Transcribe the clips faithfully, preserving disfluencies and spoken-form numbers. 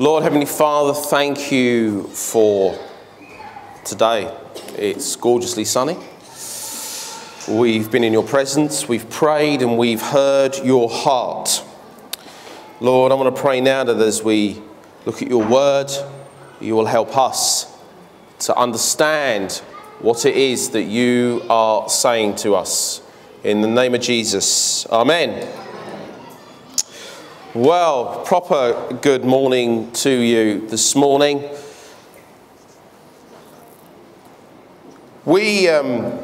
Lord Heavenly Father, thank you for today. It's gorgeously sunny. We've been in your presence, we've prayed and we've heard your heart. Lord, I want to pray now that as we look at your word, you will help us to understand what it is that you are saying to us. In the name of Jesus, amen. Well, proper good morning to you this morning. We, um,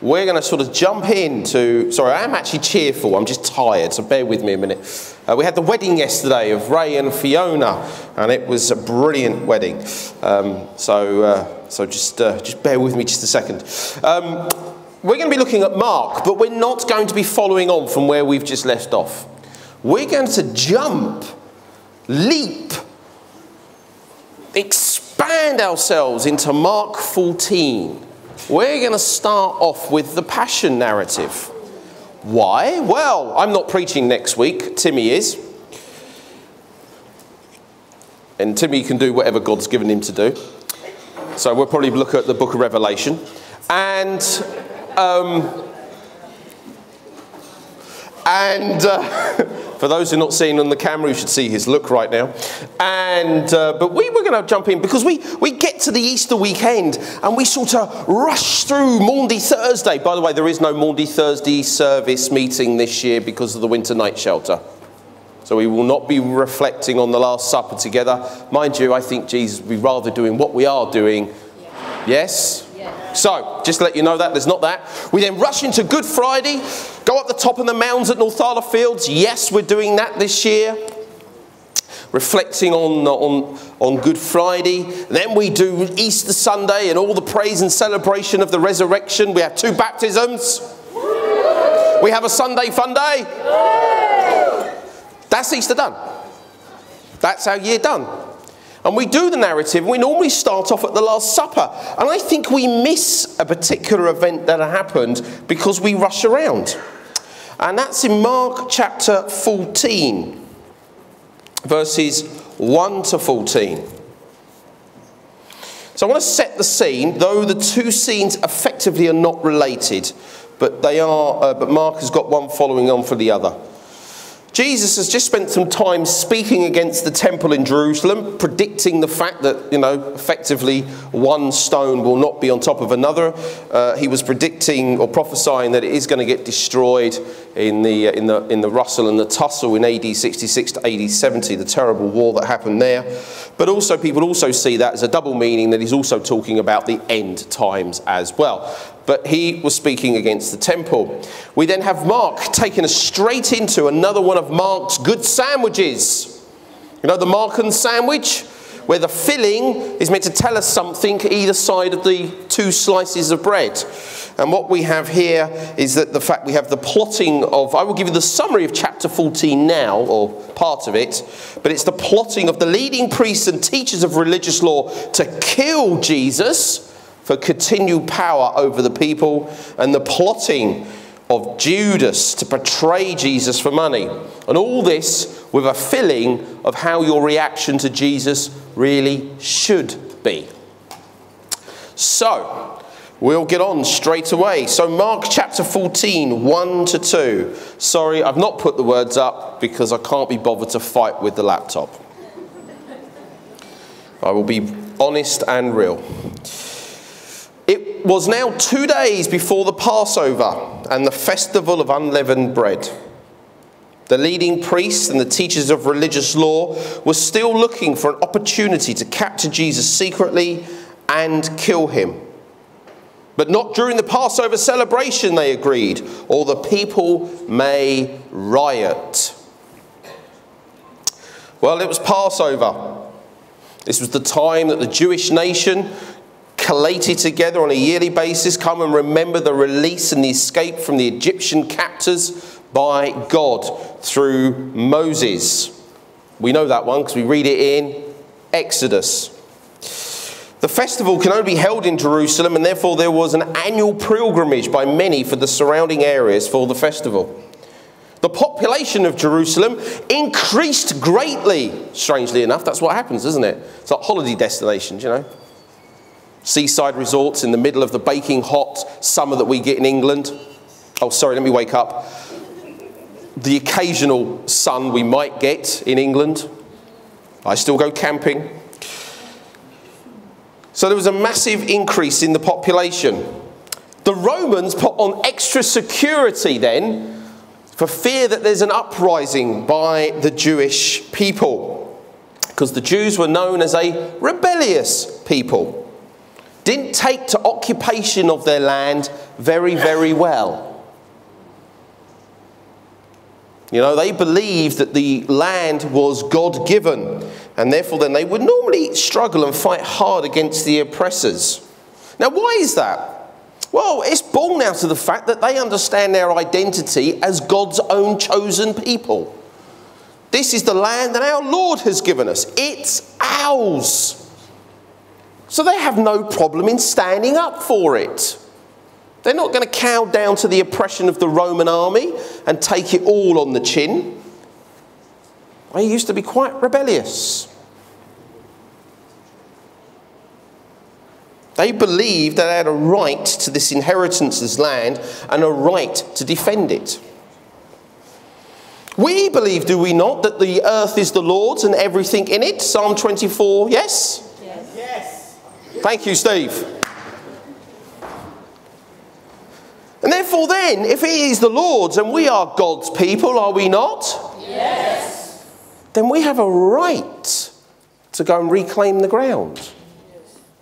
we're going to sort of jump into, sorry, I am actually cheerful, I'm just tired, so bear with me a minute. Uh, we had the wedding yesterday of Ray and Fiona, and it was a brilliant wedding. Um, so uh, so just, uh, just bear with me just a second. Um, We're going to be looking at Mark, but we're not going to be following on from where we've just left off. We're going to jump, leap, expand ourselves into Mark fourteen. We're going to start off with the Passion narrative. Why? Well, I'm not preaching next week. Timmy is. And Timmy can do whatever God's given him to do. So we'll probably look at the book of Revelation. And... Um, and uh, for those who are not seeing on the camera, you should see his look right now. And uh, but we were going to jump in because we we get to the Easter weekend and we sort of rush through Maundy Thursday. By the way, there is no Maundy Thursday service meeting this year because of the winter night shelter, so we will not be reflecting on the Last Supper together. Mind you, I think Jesus would be rather doing what we are doing. Yeah. Yes. So, just to let you know that, there's not that. We then rush into Good Friday, go up the top of the mounds at Northala Fields. Yes, we're doing that this year. Reflecting on, on, on Good Friday. Then we do Easter Sunday and all the praise and celebration of the resurrection. We have two baptisms. We have a Sunday fun day. That's Easter done. That's our year done. And we do the narrative, we normally start off at the Last Supper. And I think we miss a particular event that happened because we rush around. And that's in Mark chapter fourteen, verses one to fourteen. So I want to set the scene, though the two scenes effectively are not related, but they are. Uh, but Mark has got one following on for the other. Jesus has just spent some time speaking against the temple in Jerusalem, predicting the fact that, you know, effectively one stone will not be on top of another. Uh, he was predicting or prophesying that it is going to get destroyed in the, in the, in the rustle and the tussle in A D sixty-six to A D seventy, the terrible war that happened there. But also people also see that as a double meaning that he's also talking about the end times as well. But he was speaking against the temple. We then have Mark taking us straight into another one of Mark's good sandwiches. You know, the Markan sandwich, where the filling is meant to tell us something either side of the two slices of bread. And what we have here is that the fact we have the plotting of, I will give you the summary of chapter fourteen now, or part of it, but it's the plotting of the leading priests and teachers of religious law to kill Jesus for continued power over the people, and the plotting of Judas to betray Jesus for money. And all this with a filling of how your reaction to Jesus really should be. So, we'll get on straight away. So Mark chapter fourteen, one to two. Sorry, I've not put the words up because I can't be bothered to fight with the laptop. I will be honest and real. It was now two days before the Passover and the festival of unleavened bread. The leading priests and the teachers of religious law were still looking for an opportunity to capture Jesus secretly and kill him. But not during the Passover celebration, they agreed, or the people may riot. Well, it was Passover. This was the time that the Jewish nation collated together on a yearly basis, come and remember the release and the escape from the Egyptian captors by God through Moses. We know that one because we read it in Exodus. The festival can only be held in Jerusalem, and therefore there was an annual pilgrimage by many for the surrounding areas for the festival. the population of Jerusalem increased greatly. Strangely enough, that's what happens, isn't it? It's like holiday destinations, you know. Seaside resorts in the middle of the baking hot summer that we get in England. Oh, sorry, let me wake up. The occasional sun we might get in England. I still go camping. So there was a massive increase in the population. The Romans put on extra security then for fear that there's an uprising by the Jewish people, because the Jews were known as a rebellious people. Didn't take to occupation of their land very, very well. You know, they believed that the land was God-given, and therefore then they would normally struggle and fight hard against the oppressors. Now, why is that? Well, it's born out of the fact that they understand their identity as God's own chosen people. This is the land that our Lord has given us. It's ours. So they have no problem in standing up for it. They're not going to cow down to the oppression of the Roman army and take it all on the chin. They used to be quite rebellious. They believed that they had a right to this inheritance, this land, and a right to defend it. We believe, do we not, that the earth is the Lord's and everything in it? Psalm twenty-four, yes? Yes. Yes. Thank you, Steve. And therefore then, if it is the Lord's and we are God's people, are we not? Yes. Then we have a right to go and reclaim the ground.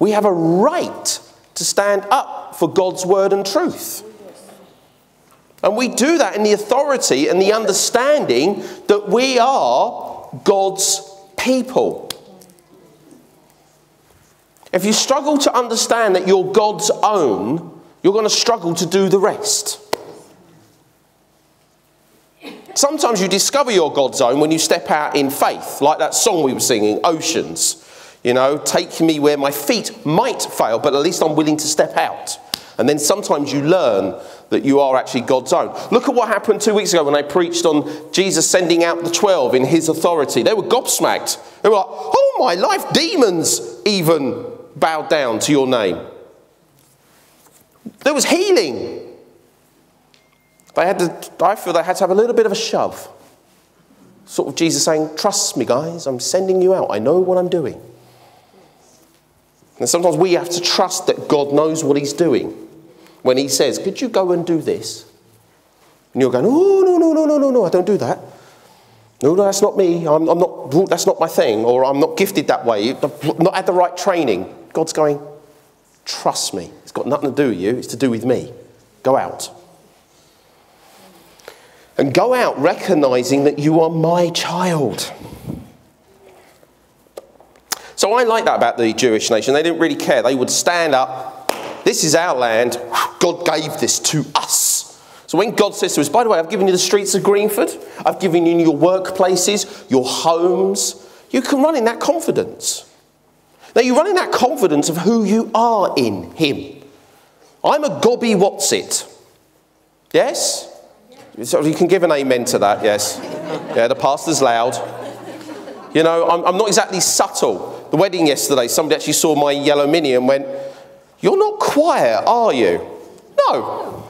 We have a right to stand up for God's word and truth. And we do that in the authority and the understanding that we are God's people. If you struggle to understand that you're God's own, you're going to struggle to do the rest. Sometimes you discover you're God's own when you step out in faith, like that song we were singing, Oceans. You know, take me where my feet might fail, but at least I'm willing to step out. And then sometimes you learn that you are actually God's own. Look at what happened two weeks ago when I preached on Jesus sending out the twelve in his authority. They were gobsmacked. They were like, oh my life, demons even bowed down to your name. There was healing. They had to, I feel they had to have a little bit of a shove. Sort of Jesus saying, trust me guys, I'm sending you out. I know what I'm doing. And sometimes we have to trust that God knows what he's doing. When he says, could you go and do this? And you're going, oh, no, no, no, no, no, no, I don't do that. No, no, that's not me. I'm, I'm not, that's not my thing. Or I'm not gifted that way. I've not had the right training. God's going, trust me. It's got nothing to do with you. It's to do with me. Go out. And go out recognizing that you are my child. So I like that about the Jewish nation. They didn't really care. They would stand up. This is our land. God gave this to us. So when God says to us, by the way, I've given you the streets of Greenford. I've given you your workplaces, your homes. You can run in that confidence. Now you run in that confidence of who you are in him. I'm a gobby what's it. Yes? So you can give an amen to that, yes. Yeah, the pastor's loud. You know, I'm, I'm not exactly subtle. The wedding yesterday, somebody actually saw my yellow mini and went, you're not quiet, are you? No.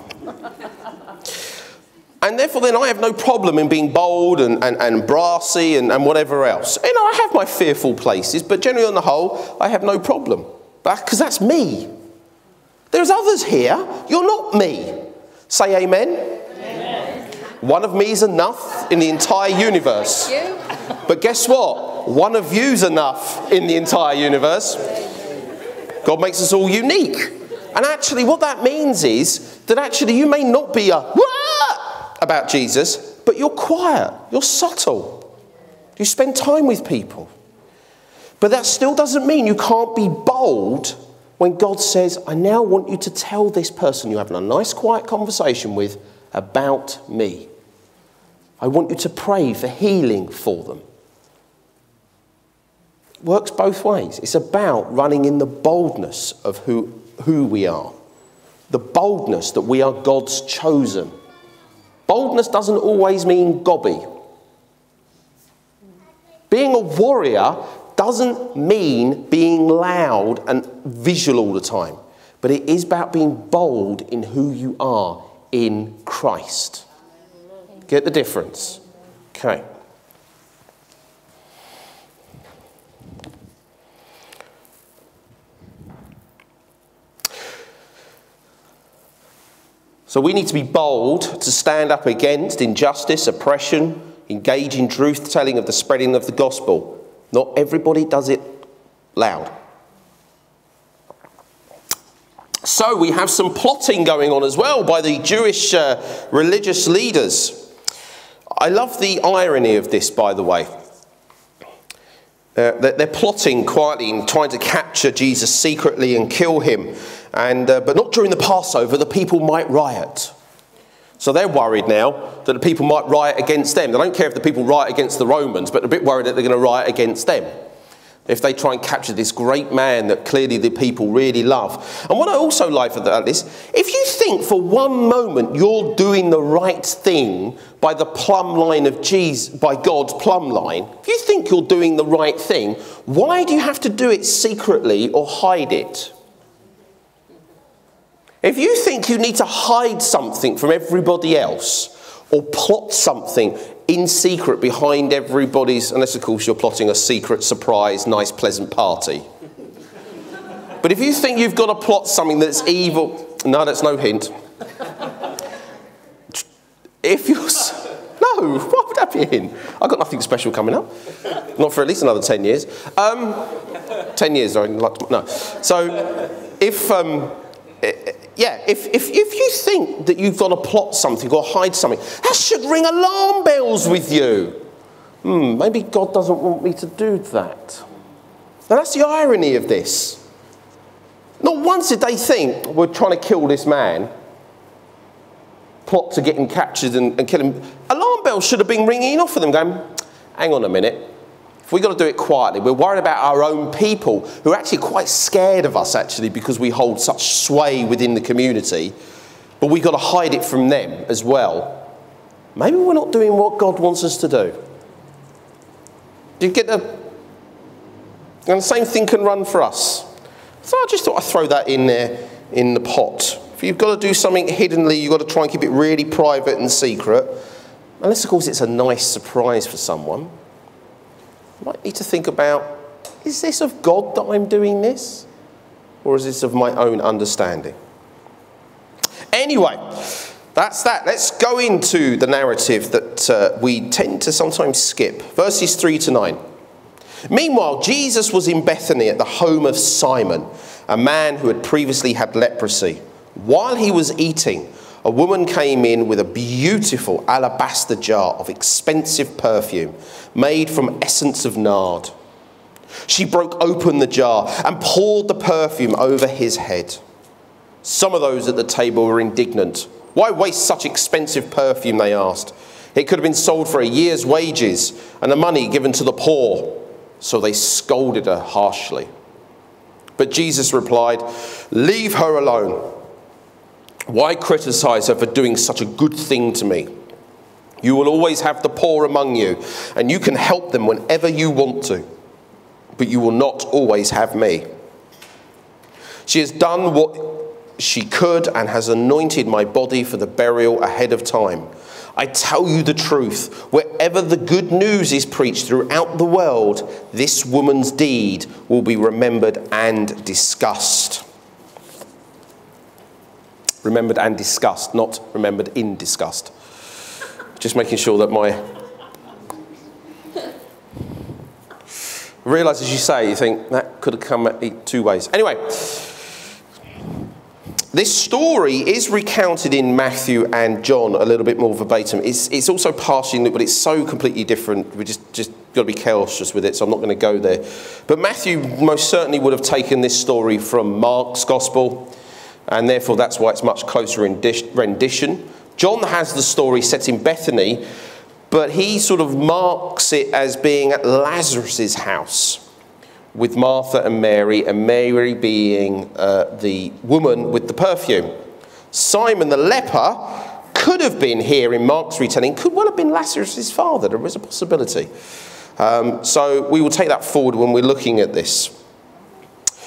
And therefore then I have no problem in being bold and, and, and brassy and, and whatever else. You know, I have my fearful places, but generally on the whole, I have no problem. Because that's me. There's others here. You're not me. Say amen. Amen. One of me is enough in the entire universe. But guess what? One of you's enough in the entire universe. God makes us all unique. And actually what that means is that actually you may not be a what about Jesus, but you're quiet, you're subtle. You spend time with people. But that still doesn't mean you can't be bold when God says, I now want you to tell this person you're having a nice quiet conversation with about me. I want you to pray for healing for them. Works both ways. It's about running in the boldness of who, who we are. The boldness that we are God's chosen. Boldness doesn't always mean gobby. Being a warrior doesn't mean being loud and visual all the time, but it is about being bold in who you are in Christ. Get the difference? Okay. So we need to be bold to stand up against injustice, oppression, engage in truth-telling of the spreading of the gospel. Not everybody does it loud. So we have some plotting going on as well by the Jewish uh, religious leaders. I love the irony of this, by the way. Uh, they're plotting quietly and trying to capture Jesus secretly and kill him. And, uh, but not during the Passover, the people might riot. So they're worried now that the people might riot against them. They don't care if the people riot against the Romans, but they're a bit worried that they're going to riot against them if they try and capture this great man that clearly the people really love. And what I also like about this, if you think for one moment you're doing the right thing by the plumb line of Jesus, by God's plumb line, if you think you're doing the right thing, why do you have to do it secretly or hide it? If you think you need to hide something from everybody else or plot something in secret behind everybody's, unless of course you're plotting a secret, surprise, nice, pleasant party. But if you think you've got to plot something that's evil, no, that's no hint. If you're, no, why would that be a hint? I've got nothing special coming up. Not for at least another ten years. Um, ten years, I like to, no. So if, um, Yeah, if, if, if you think that you've got to plot something or hide something, that should ring alarm bells with you. Hmm, maybe God doesn't want me to do that. And that's the irony of this. Not once did they think, we're trying to kill this man, plot to get him captured and, and kill him. Alarm bells should have been ringing off for them going, hang on a minute. If we've got to do it quietly, we're worried about our own people who are actually quite scared of us, actually, because we hold such sway within the community. But we've got to hide it from them as well. Maybe we're not doing what God wants us to do. Do you get the... And the same thing can run for us. So I just thought I'd throw that in there in the pot. If you've got to do something hiddenly, you've got to try and keep it really private and secret. Unless, of course, it's a nice surprise for someone. Might need to think about, is this of God that I'm doing this? Or is this of my own understanding? Anyway, that's that. Let's go into the narrative that uh, we tend to sometimes skip. Verses three to nine. Meanwhile, Jesus was in Bethany at the home of Simon, a man who had previously had leprosy. While he was eating, a woman came in with a beautiful alabaster jar of expensive perfume made from essence of nard. She broke open the jar and poured the perfume over his head. Some of those at the table were indignant. Why waste such expensive perfume, they asked. It could have been sold for a year's wages and the money given to the poor. So they scolded her harshly. But Jesus replied, "Leave her alone. Why criticize her for doing such a good thing to me? You will always have the poor among you, and you can help them whenever you want to, but you will not always have me. She has done what she could and has anointed my body for the burial ahead of time. I tell you the truth, wherever the good news is preached throughout the world, this woman's deed will be remembered and discussed." Remembered and discussed, not remembered in disgust. Just making sure that my... I realise as you say, you think, that could have come at two ways. Anyway, this story is recounted in Matthew and John a little bit more verbatim. It's, it's also partially, but it's so completely different. We just, just got to be cautious with it, so I'm not going to go there. But Matthew most certainly would have taken this story from Mark's Gospel, and therefore that's why it's much closer rendition. John has the story set in Bethany, but he sort of marks it as being at Lazarus' house with Martha and Mary, and Mary being uh, the woman with the perfume. Simon the leper could have been here in Mark's retelling, could well have been Lazarus' father. There was a possibility. Um, so we will take that forward when we're looking at this.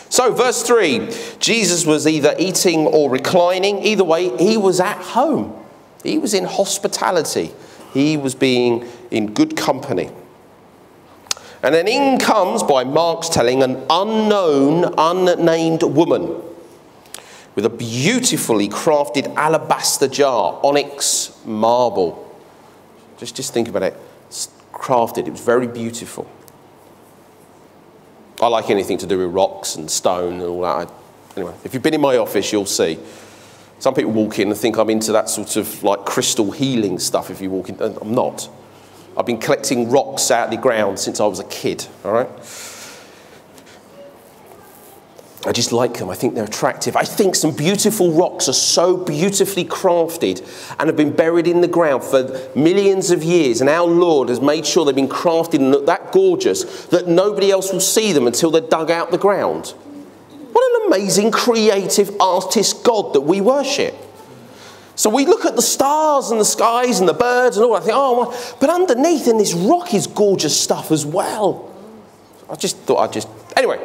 So verse three, Jesus was either eating or reclining. Either way, he was at home. He was in hospitality. He was being in good company. And then in comes, by Mark's telling, an unknown, unnamed woman with a beautifully crafted alabaster jar, onyx marble. Just, just think about it. It's crafted. It was very beautiful. I like anything to do with rocks and stone and all that. I, anyway, if you've been in my office, you'll see. Some people walk in and think I'm into that sort of like crystal healing stuff if you walk in. I'm not. I've been collecting rocks out of the ground since I was a kid, all right? I just like them. I think they're attractive. I think some beautiful rocks are so beautifully crafted and have been buried in the ground for millions of years, and our Lord has made sure they've been crafted and look that gorgeous that nobody else will see them until they're dug out the ground. What an amazing creative artist God that we worship. So we look at the stars and the skies and the birds and all that, I think, oh, well, but underneath in this rock is gorgeous stuff as well. I just thought I'd just, anyway.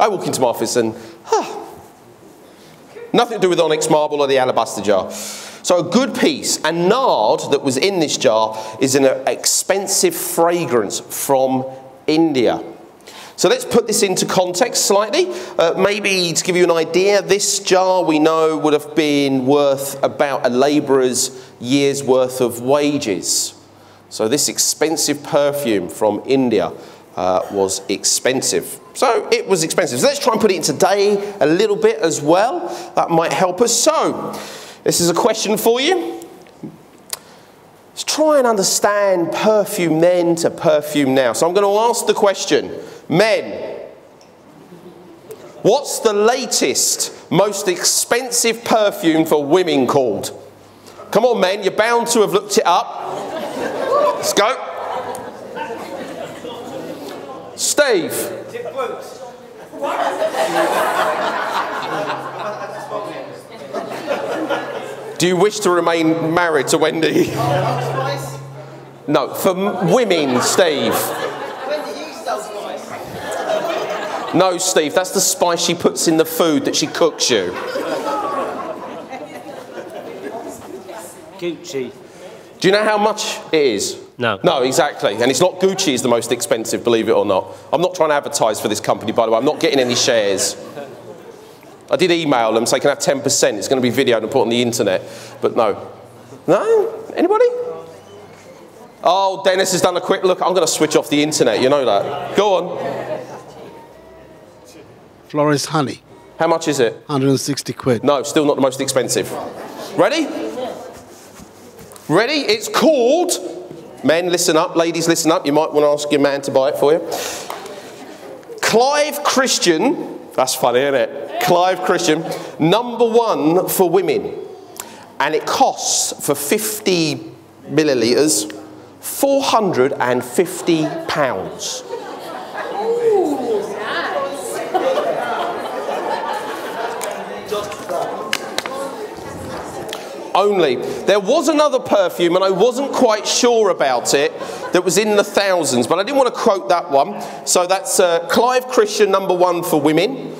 I walk into my office and, huh, nothing to do with onyx marble or the alabaster jar. So a good piece, and nard that was in this jar is an expensive fragrance from India. So let's put this into context slightly. Uh, maybe to give you an idea, this jar we know would have been worth about a labourer's year's worth of wages. So this expensive perfume from India uh, was expensive. So it was expensive. So let's try and put it in today a little bit as well. That might help us. So this is a question for you. Let's try and understand perfume then to perfume now. So I'm going to ask the question. Men, what's the latest, most expensive perfume for women called? Come on, men, you're bound to have looked it up. Let's go. Steve. Do you wish to remain married to Wendy? No, for women, Steve. No, Steve, that's the spice she puts in the food that she cooks you. Gucci. Do you know how much it is? No. No, exactly. And it's not Gucci is the most expensive, believe it or not. I'm not trying to advertise for this company, by the way. I'm not getting any shares. I did email them, so they can have ten percent. It's going to be videoed and put on the internet. But no. No? Anybody? Oh, Dennis has done a quick look. I'm going to switch off the internet. You know that. Go on. Florence Honey. How much is it? one hundred and sixty quid. No, still not the most expensive. Ready? Ready? It's called... Men, listen up. Ladies, listen up. You might want to ask your man to buy it for you. Clive Christian. That's funny, isn't it? Clive Christian. Number one for women. And it costs, for fifty millilitres, four hundred and fifty pounds. Only. There was another perfume, and I wasn't quite sure about it, that was in the thousands, but I didn't want to quote that one. So that's uh, Clive Christian, number one for women,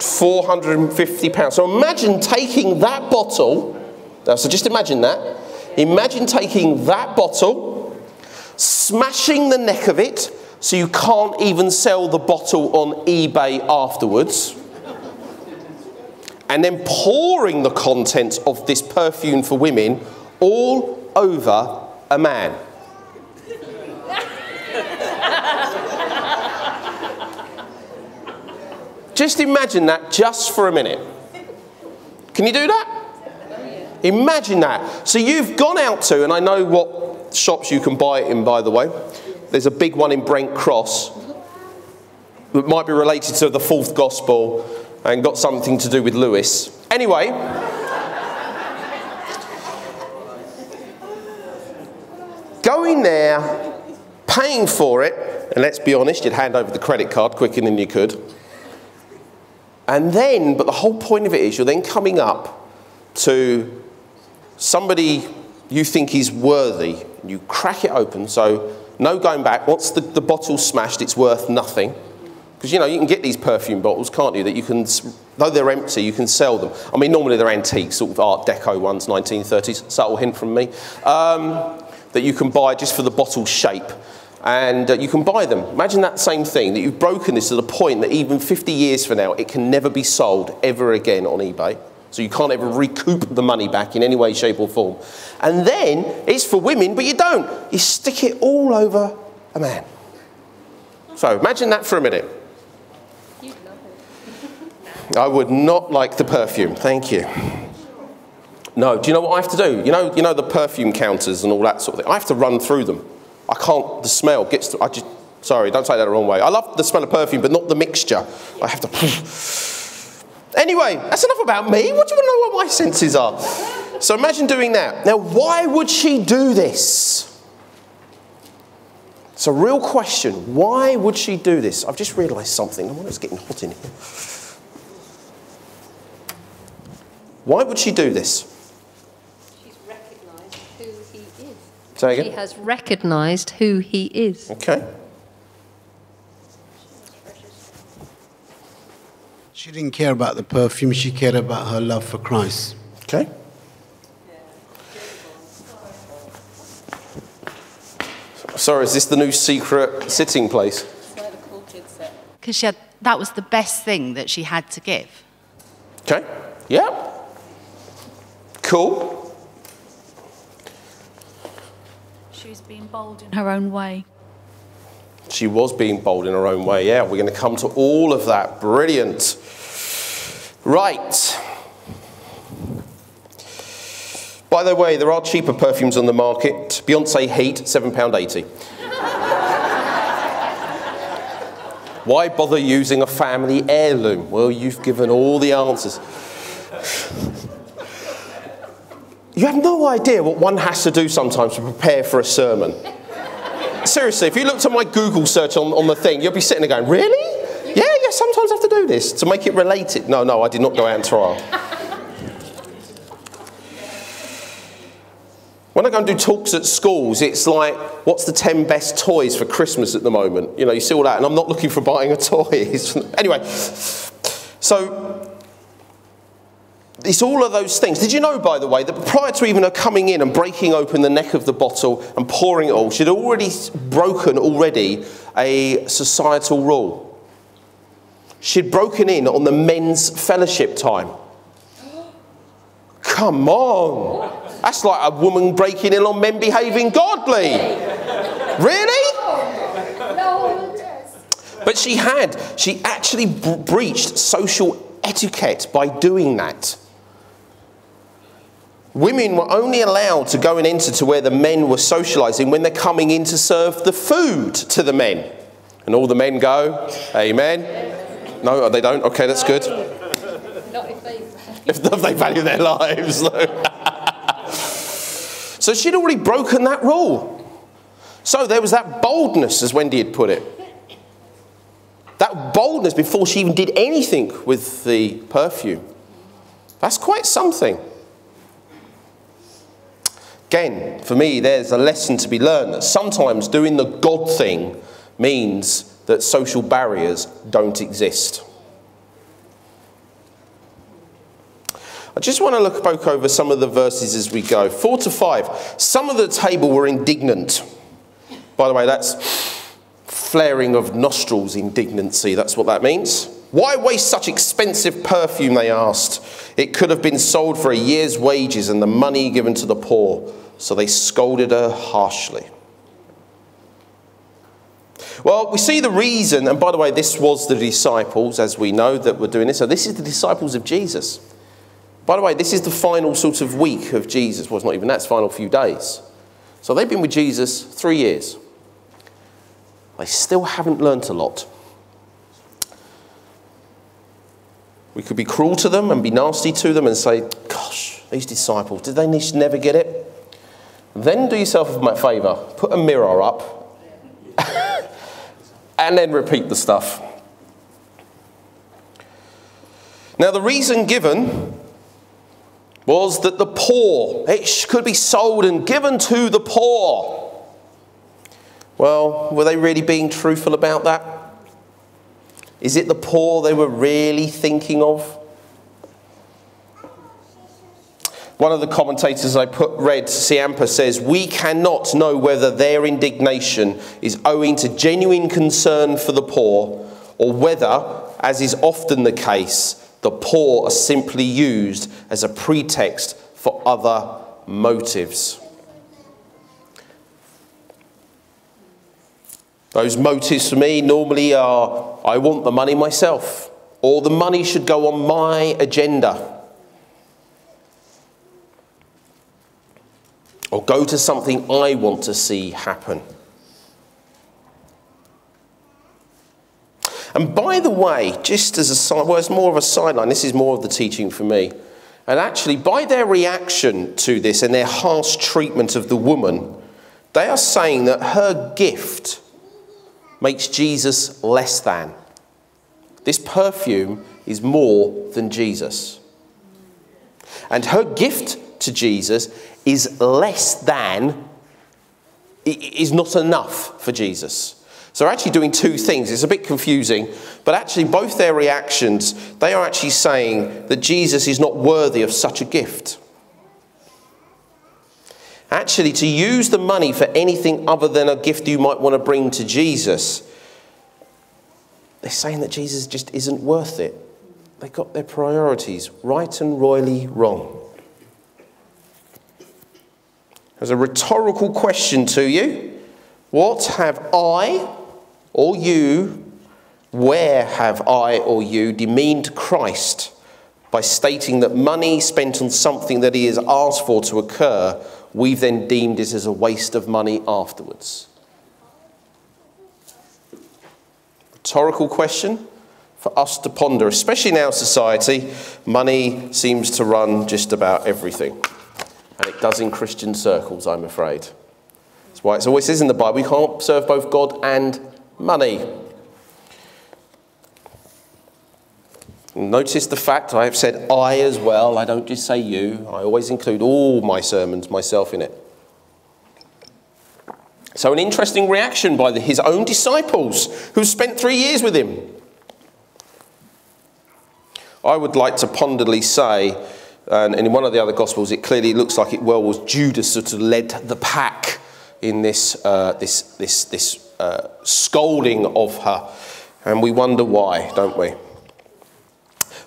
four hundred and fifty pounds. So imagine taking that bottle, so just imagine that, imagine taking that bottle, smashing the neck of it, so you can't even sell the bottle on eBay afterwards, and then pouring the contents of this perfume for women all over a man. Just imagine that just for a minute. Can you do that? Imagine that. So you've gone out to, and I know what shops you can buy it in, by the way. There's a big one in Brent Cross that might be related to the fourth gospel, and got something to do with Lewis. Anyway, going there, paying for it, and let's be honest, you'd hand over the credit card quicker than you could. And then, but the whole point of it is, you're then coming up to somebody you think is worthy, you crack it open, so no going back. Once the, the bottle's smashed, it's worth nothing. Because, you know, you can get these perfume bottles, can't you, that you can, though they're empty, you can sell them. I mean, normally they're antique, sort of Art Deco ones, nineteen thirties, subtle hint from me, um, that you can buy just for the bottle shape. And uh, you can buy them. Imagine that same thing, that you've broken this to the point that even fifty years from now, it can never be sold ever again on eBay. So you can't ever recoup the money back in any way, shape or form. And then, it's for women, but you don't. You stick it all over a man. So imagine that for a minute. You'd love it. I would not like the perfume, thank you. No, do you know what I have to do? You know, you know the perfume counters and all that sort of thing? I have to run through them. I can't, the smell gets to, I just, sorry, don't take that the wrong way. I love the smell of perfume, but not the mixture. I have to, anyway, that's enough about me. What do you want to know what my senses are? So imagine doing that. Now, why would she do this? It's a real question. Why would she do this? I've just realised something. No wonder it's getting hot in here. Why would she do this? She has recognised who he is. Okay. She didn't care about the perfume. She cared about her love for Christ. Okay. Sorry, is this the new secret sitting place? Because she had, that was the best thing that she had to give. Okay. Yeah. Cool. She was being bold in her own way. She was being bold in her own way, yeah. We're going to come to all of that. Brilliant. Right. By the way, there are cheaper perfumes on the market. Beyoncé Heat, seven pounds eighty. Why bother using a family heirloom? Well, you've given all the answers. You have no idea what one has to do sometimes to prepare for a sermon. Seriously, if you looked at my Google search on, on the thing, you'll be sitting there going, really? Yeah, yeah, sometimes I have to do this to make it related. No, no, I did not go out on trial. When I go and do talks at schools, it's like, what's the ten best toys for Christmas at the moment? You know, you see all that, and I'm not looking for buying a toy. Anyway, so... it's all of those things. Did you know, by the way, that prior to even her coming in and breaking open the neck of the bottle and pouring it all, she'd already broken already a societal rule. She'd broken in on the men's fellowship time. Come on. That's like a woman breaking in on men behaving godly. Really? But she had. She actually breached social etiquette by doing that. Women were only allowed to go and enter to where the men were socialising when they're coming in to serve the food to the men. And all the men go, amen. No, they don't? Okay, that's good. Not if they value, if they value their lives. So she'd already broken that rule. So there was that boldness, as Wendy had put it. That boldness before she even did anything with the perfume. That's quite something. Again, for me, there's a lesson to be learned that sometimes doing the God thing means that social barriers don't exist. I just want to look back over some of the verses as we go. Four to five. Some of the table were indignant. By the way, that's flaring of nostrils indignancy. That's what that means. Why waste such expensive perfume, they asked. It could have been sold for a year's wages and the money given to the poor. So they scolded her harshly. Well, we see the reason, and by the way, this was the disciples, as we know, that were doing this. So this is the disciples of Jesus. By the way, this is the final sort of week of Jesus. Well, it's not even that, it's final few days. So they've been with Jesus three years. They still haven't learnt a lot. We could be cruel to them and be nasty to them and say, gosh, these disciples, did they never get it? Then do yourself a favour, put a mirror up and then repeat the stuff. Now the reason given was that the poor, it could be sold and given to the poor. Well, were they really being truthful about that? Is it the poor they were really thinking of? One of the commentators I put read, Ciampa, says, "We cannot know whether their indignation is owing to genuine concern for the poor, or whether, as is often the case, the poor are simply used as a pretext for other motives." Those motives for me normally are, I want the money myself, or the money should go on my agenda, or go to something I want to see happen. And by the way, just as a side, well, it's more of a sideline, this is more of the teaching for me. And actually, by their reaction to this and their harsh treatment of the woman, they are saying that her gift makes Jesus less than. This perfume is more than Jesus. And her gift to Jesus is less than, is not enough for Jesus. So they're actually doing two things. It's a bit confusing, but actually both their reactions, they are actually saying that Jesus is not worthy of such a gift. Actually, to use the money for anything other than a gift you might want to bring to Jesus, they're saying that Jesus just isn't worth it. They got their priorities right and royally wrong. There's a rhetorical question to you. What have I or you, where have I or you demeaned Christ by stating that money spent on something that he has asked for to occur, we've then deemed it as a waste of money afterwards? Rhetorical question for us to ponder, especially in our society. Money seems to run just about everything, and it does in Christian circles, I'm afraid. That's why it always says in the Bible, we can't serve both God and money. Notice the fact I have said I as well. I don't just say you. I always include all my sermons, myself in it. So an interesting reaction by the, his own disciples who spent three years with him. I would like to ponderedly say, and in one of the other Gospels, it clearly looks like it well was Judas that led the pack in this, uh, this, this, this uh, scolding of her. And we wonder why, don't we?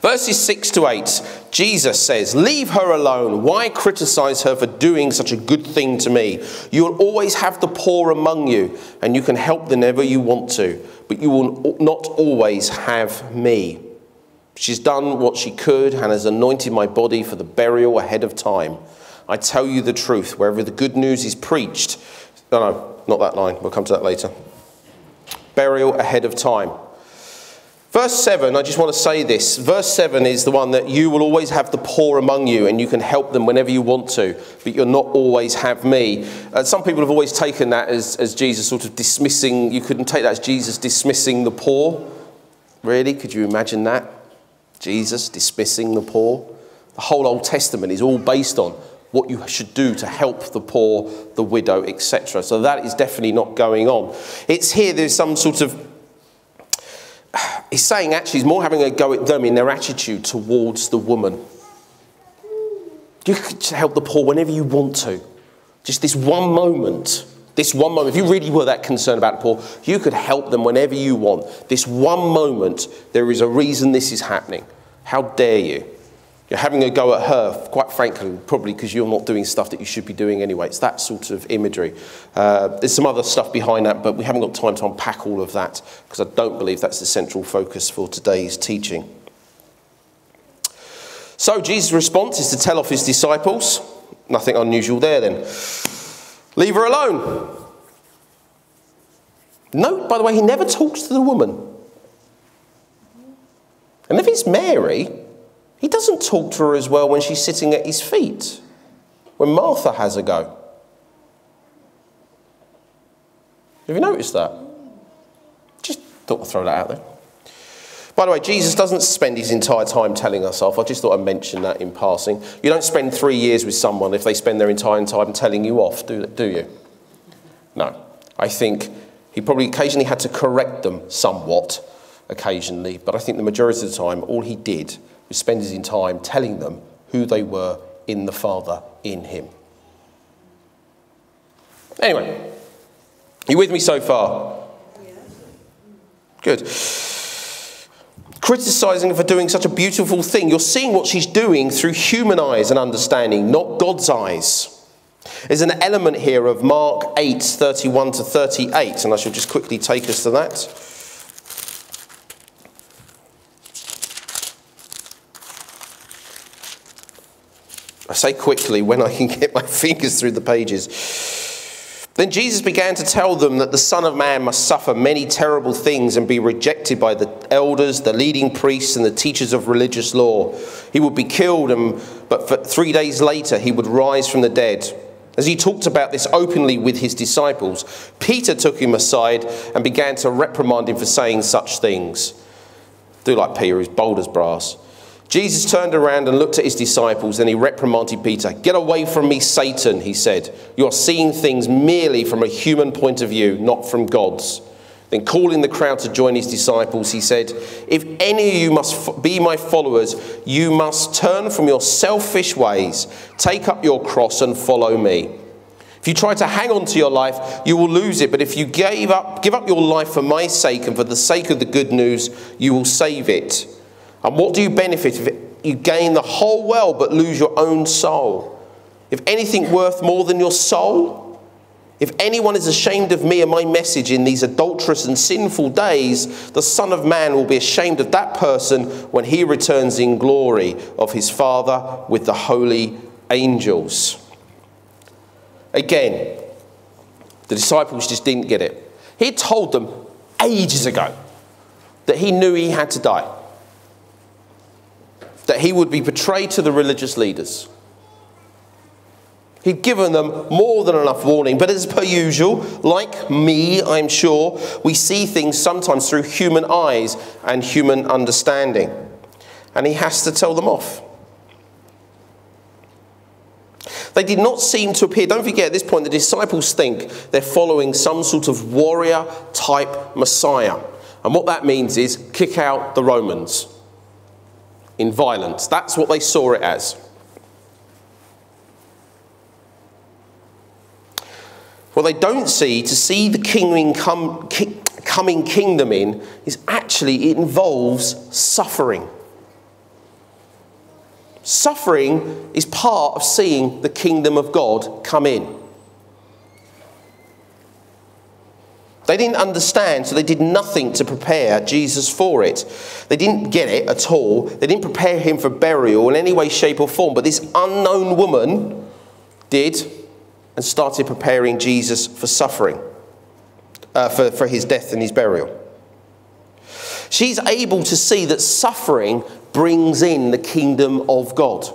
Verses six to eight, Jesus says, "Leave her alone. Why criticize her for doing such a good thing to me? You will always have the poor among you, and you can help them whenever you want to, but you will not always have me. She's done what she could and has anointed my body for the burial ahead of time. I tell you the truth, wherever the good news is preached..." No, no, not that line. We'll come to that later. Burial ahead of time. Verse seven, I just want to say this. Verse seven is the one that you will always have the poor among you, and you can help them whenever you want to, but you'll not always have me. Uh, some people have always taken that as, as Jesus sort of dismissing. You couldn't take that as Jesus dismissing the poor. Really? Could you imagine that? Jesus dismissing the poor? The whole Old Testament is all based on what you should do to help the poor, the widow, et cetera. So that is definitely not going on. It's here there's some sort of... He's saying actually he's more having a go at them in their attitude towards the woman. You could help the poor whenever you want to. Just this one moment. This one moment. If you really were that concerned about the poor, you could help them whenever you want. This one moment, there is a reason this is happening. How dare you? You're having a go at her, quite frankly, probably because you're not doing stuff that you should be doing anyway. It's that sort of imagery. Uh, there's some other stuff behind that, but we haven't got time to unpack all of that because I don't believe that's the central focus for today's teaching. So Jesus' response is to tell off his disciples. Nothing unusual there then. Leave her alone. Note, by the way, he never talks to the woman. And if it's Mary... he doesn't talk to her as well when she's sitting at his feet, when Martha has a go. Have you noticed that? Just thought I'd throw that out there. By the way, Jesus doesn't spend his entire time telling us off. I just thought I'd mention that in passing. You don't spend three years with someone if they spend their entire time telling you off, do, do you? No. I think he probably occasionally had to correct them somewhat, occasionally, but I think the majority of the time, all he did was spend his entire time telling them who they were in the Father, in him. Anyway, you with me so far? Good. Criticising her for doing such a beautiful thing. You're seeing what she's doing through human eyes and understanding, not God's eyes. There's an element here of Mark eight, thirty-one to thirty-eight, and I shall just quickly take us to that. I say quickly when I can get my fingers through the pages. Then Jesus began to tell them that the Son of Man must suffer many terrible things and be rejected by the elders, the leading priests, and the teachers of religious law. He would be killed, and, but for three days later he would rise from the dead. As he talked about this openly with his disciples, Peter took him aside and began to reprimand him for saying such things. I do like Peter, he's bold as brass. Jesus turned around and looked at his disciples, and he reprimanded Peter. Get away from me, Satan, he said. You are seeing things merely from a human point of view, not from God's. Then calling the crowd to join his disciples, he said, if any of you must be my followers, you must turn from your selfish ways, take up your cross and follow me. If you try to hang on to your life, you will lose it. But if you gave up, give up your life for my sake and for the sake of the good news, you will save it. And what do you benefit if you gain the whole world but lose your own soul? If anything worth more than your soul? If anyone is ashamed of me and my message in these adulterous and sinful days, the Son of Man will be ashamed of that person when he returns in glory of his Father with the holy angels. Again, the disciples just didn't get it. He told them ages ago that he knew he had to die. That he would be betrayed to the religious leaders. He'd given them more than enough warning, but as per usual, like me, I'm sure, we see things sometimes through human eyes and human understanding. And he has to tell them off. They did not seem to appear, don't forget at this point, the disciples think they're following some sort of warrior type Messiah. And what that means is kick out the Romans. In violence. That's what they saw it as. What they don't see, to see the kingdom come, ki- coming kingdom in, is actually it involves suffering. Suffering is part of seeing the kingdom of God come in. They didn't understand, so they did nothing to prepare Jesus for it. They didn't get it at all. They didn't prepare him for burial in any way, shape or form. But this unknown woman did and started preparing Jesus for suffering, uh, for, for his death and his burial. She's able to see that suffering brings in the kingdom of God.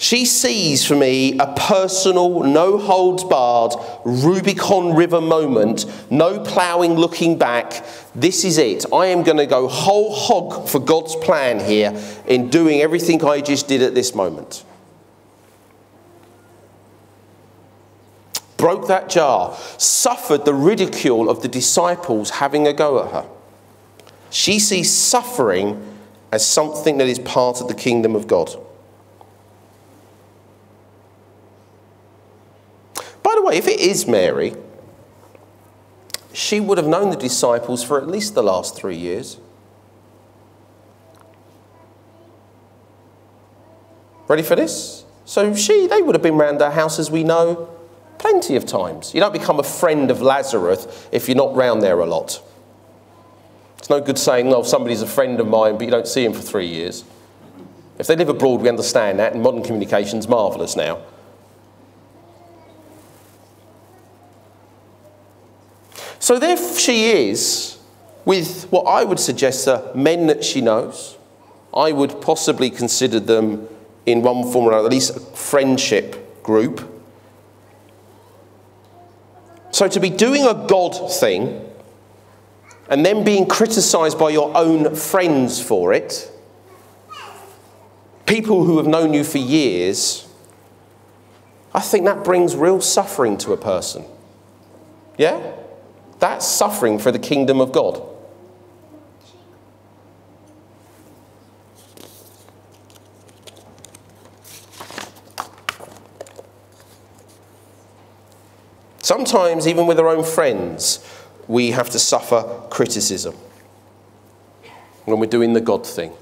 She sees, for me, a personal, no-holds-barred, Rubicon River moment, no ploughing looking back. This is it. I am going to go whole hog for God's plan here in doing everything I just did at this moment. Broke that jar. Suffered the ridicule of the disciples having a go at her. She sees suffering as something that is part of the kingdom of God. By the way, if it is Mary, she would have known the disciples for at least the last three years. Ready for this? So she, they would have been round our house, as we know, plenty of times. You don't become a friend of Lazarus if you're not round there a lot. It's no good saying, oh, somebody's a friend of mine, but you don't see him for three years. If they live abroad, we understand that, and modern communication's marvellous now. So there she is with what I would suggest are men that she knows. I would possibly consider them in one form or another, at least a friendship group. So to be doing a God thing and then being criticised by your own friends for it, people who have known you for years, I think that brings real suffering to a person. Yeah? That's suffering for the kingdom of God. Sometimes, even with our own friends, we have to suffer criticism when we're doing the God thing.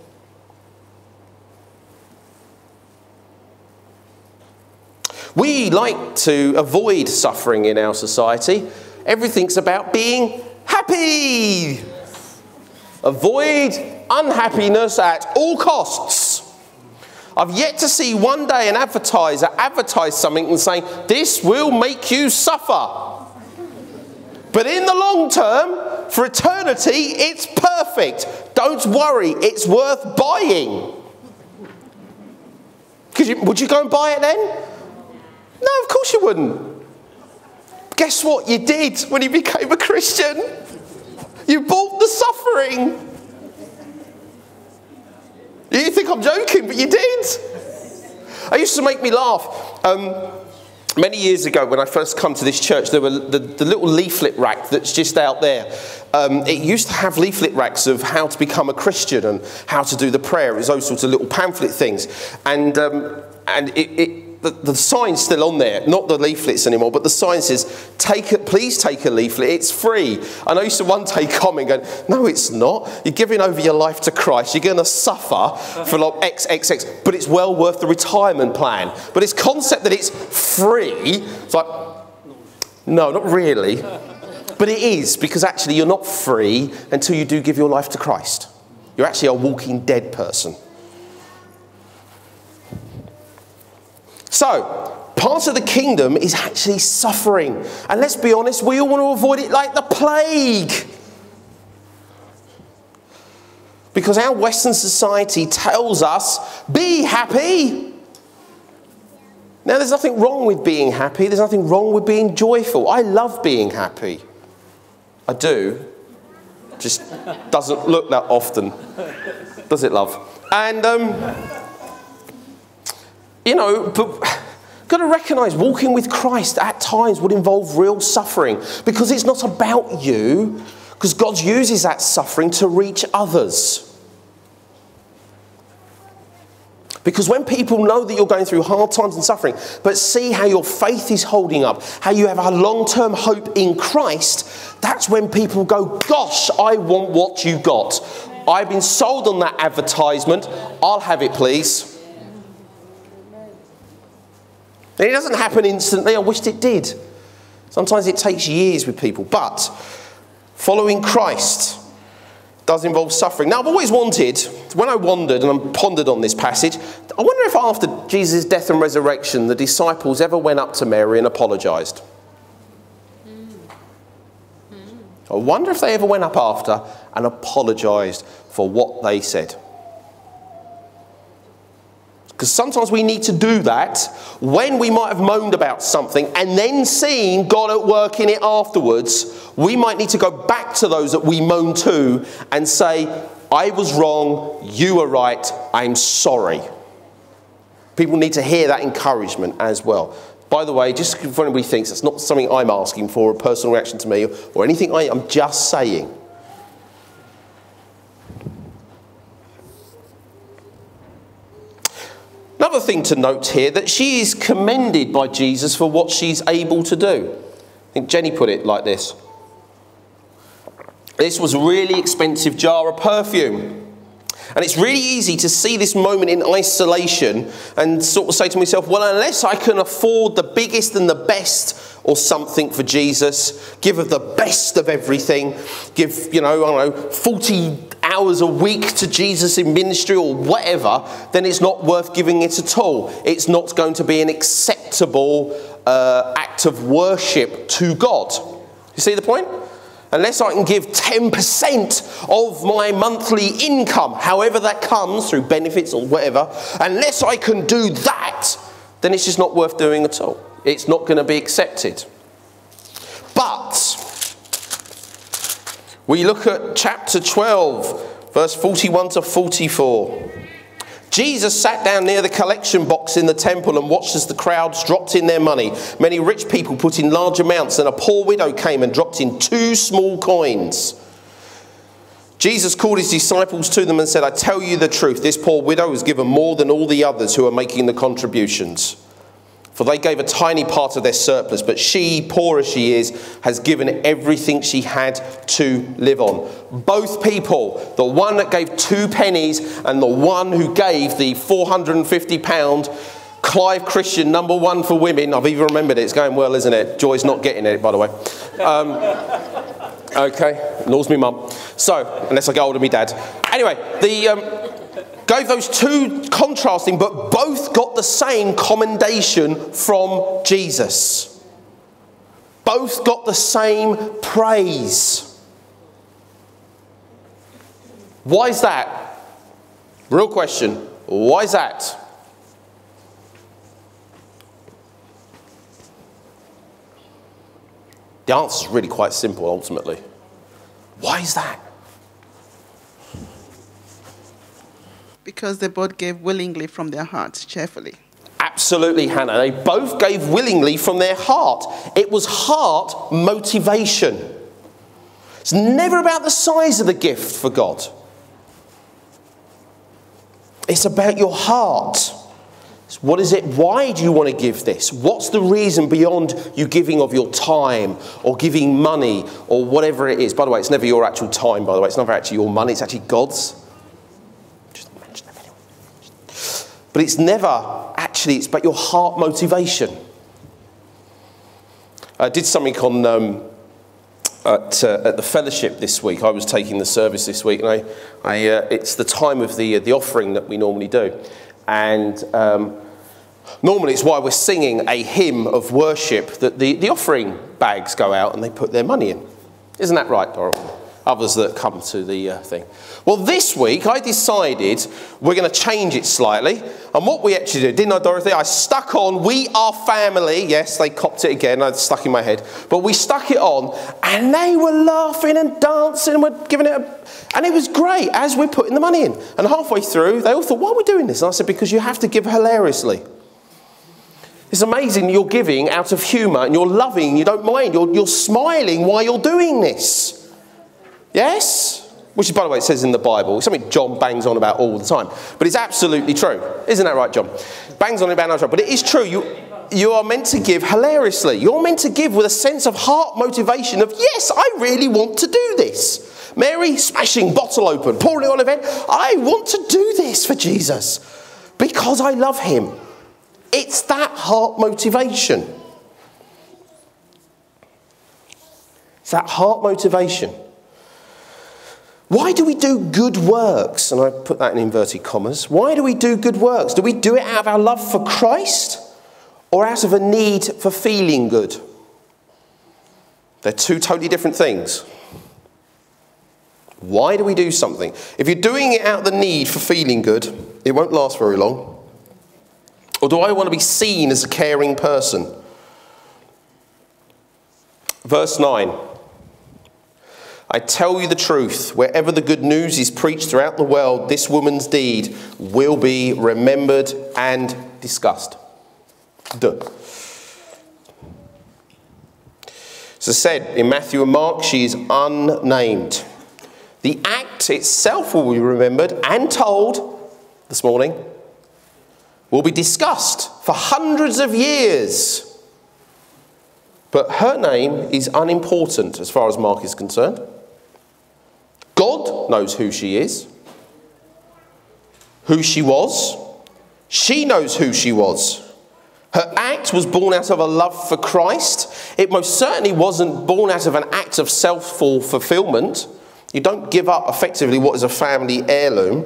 We like to avoid suffering in our society. Everything's about being happy. Avoid unhappiness at all costs. I've yet to see one day an advertiser advertise something and say, this will make you suffer. But in the long term, for eternity, it's perfect. Don't worry, it's worth buying. Could you, would you go and buy it then? No, of course you wouldn't. Guess what you did when you became a Christian? You bought the suffering. You think I'm joking, but you did. It used to make me laugh. Um, many years ago, when I first come to this church, there were the, the little leaflet rack that's just out there. Um, it used to have leaflet racks of how to become a Christian and how to do the prayer. It was all sorts of little pamphlet things. And, um, and it... it The, the sign's still on there, not the leaflets anymore, but the sign says, "Take it, please take a leaflet, it's free." And I used to one day comment going, no, it's not. You're giving over your life to Christ. You're going to suffer for like X X X, but it's well worth the retirement plan. But this concept that it's free, it's like, no, not really. But it is, because actually you're not free until you do give your life to Christ. You're actually a walking dead person. So, part of the kingdom is actually suffering. And let's be honest, we all want to avoid it like the plague. Because our Western society tells us, be happy. Now, there's nothing wrong with being happy. There's nothing wrong with being joyful. I love being happy. I do. Just doesn't look that often. Does it, love? And, um... you know, but got to recognise walking with Christ at times would involve real suffering, because it's not about you, because God uses that suffering to reach others. Because when people know that you're going through hard times and suffering, but see how your faith is holding up, how you have a long-term hope in Christ, that's when people go, gosh, I want what you got. I've been sold on that advertisement. I'll have it, please. And it doesn't happen instantly. I wished it did. Sometimes it takes years with people. But following Christ does involve suffering. Now, I've always wanted, when I wondered and I pondered on this passage, I wonder if after Jesus' death and resurrection, the disciples ever went up to Mary and apologised. Mm. Mm. I wonder if they ever went up after and apologised for what they said. Because sometimes we need to do that when we might have moaned about something and then seen God at work in it afterwards. We might need to go back to those that we moaned to and say, I was wrong, you were right, I'm sorry. People need to hear that encouragement as well. By the way, just if anybody thinks it's not something I'm asking for, a personal reaction to me or anything, I, I'm just saying. Another thing to note here, that she is commended by Jesus for what she's able to do. I think Jenny put it like this. This was a really expensive jar of perfume. And it's really easy to see this moment in isolation and sort of say to myself, well, unless I can afford the biggest and the best or something for Jesus, give of the best of everything, give, you know, I don't know, forty hours a week to Jesus in ministry or whatever, then it's not worth giving it at all. It's not going to be an acceptable uh, act of worship to God. You see the point? Unless I can give ten percent of my monthly income, however that comes, through benefits or whatever, unless I can do that, then it's just not worth doing at all. It's not going to be accepted. But We look at chapter twelve, verse forty-one to forty-four. Jesus sat down near the collection box in the temple and watched as the crowds dropped in their money. Many rich people put in large amounts, and a poor widow came and dropped in two small coins. Jesus called his disciples to them and said, I tell you the truth, this poor widow has given more than all the others who are making the contributions. For they gave a tiny part of their surplus, but she, poor as she is, has given everything she had to live on. Both people, the one that gave two pennies and the one who gave the four hundred and fifty pound Clive Christian number one for women. I've even remembered it. It's going well, isn't it? Joy's not getting it, by the way. Um, okay, nor's me mum. So, unless I get older, me dad. Anyway, the... Um, Gave those two contrasting, but both got the same commendation from Jesus. Both got the same praise. Why is that? Real question. Why is that? The answer is really quite simple, ultimately. Why is that? Because they both gave willingly from their hearts, cheerfully. Absolutely, Hannah. They both gave willingly from their heart. It was heart motivation. It's never about the size of the gift for God. It's about your heart. What is it? Why do you want to give this? What's the reason beyond you giving of your time or giving money or whatever it is? By the way, it's never your actual time, by the way. It's never actually your money. It's actually God's. But it's never, actually, it's about your heart motivation. I did something on um, at, uh, at the fellowship this week. I was taking the service this week, and I, I, uh, it's the time of the, uh, the offering that we normally do. And um, normally it's why we're singing a hymn of worship that the, the offering bags go out and they put their money in. Isn't that right, Doral? Others that come to the uh, thing. Well, this week I decided we're going to change it slightly. And what we actually did, didn't I, Dorothy? I stuck on, we are family. Yes, they copped it again. I stuck in my head. But we stuck it on, and they were laughing and dancing and we're giving it a... And it was great as we're putting the money in. And halfway through, they all thought, why are we doing this? And I said, because you have to give hilariously. It's amazing you're giving out of humour and you're loving, you don't mind. You're, you're smiling while you're doing this. Yes? Which, by the way, it says in the Bible. It's something John bangs on about all the time. But it's absolutely true. Isn't that right, John? Bangs on about it. But it is true. You, you are meant to give hilariously. You're meant to give with a sense of heart motivation of, yes, I really want to do this. Mary, smashing bottle open, pouring it on her head. I want to do this for Jesus because I love him. It's that heart motivation. It's that heart motivation. Why do we do good works? And I put that in inverted commas. Why do we do good works? Do we do it out of our love for Christ or out of a need for feeling good? They're two totally different things. Why do we do something? If you're doing it out of the need for feeling good, it won't last very long. Or do I want to be seen as a caring person? Verse nine. I tell you the truth, wherever the good news is preached throughout the world, this woman's deed will be remembered and discussed. Duh. As I said, in Matthew and Mark, she is unnamed. The act itself will be remembered and told this morning, will be discussed for hundreds of years. But her name is unimportant as far as Mark is concerned. God knows who she is, who she was. She knows who she was. Her act was born out of a love for Christ. It most certainly wasn't born out of an act of self-fulfillment. You don't give up effectively what is a family heirloom.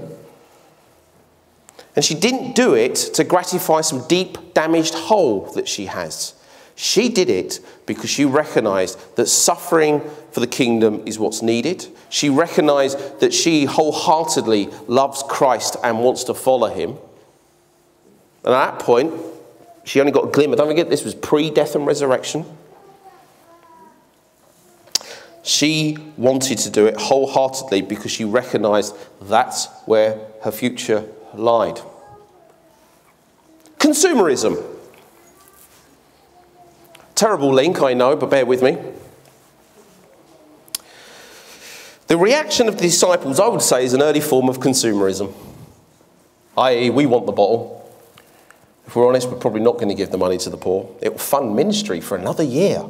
And she didn't do it to gratify some deep, damaged hole that she has. She did it because she recognised that suffering for the kingdom is what's needed. She recognised that she wholeheartedly loves Christ and wants to follow him. And at that point, she only got a glimmer. Don't forget, this was pre-death and resurrection. She wanted to do it wholeheartedly because she recognised that's where her future lied. Consumerism. Terrible link, I know, but bear with me. The reaction of the disciples, I would say, is an early form of consumerism. that is, we want the bottle. If we're honest, we're probably not going to give the money to the poor. It will fund ministry for another year.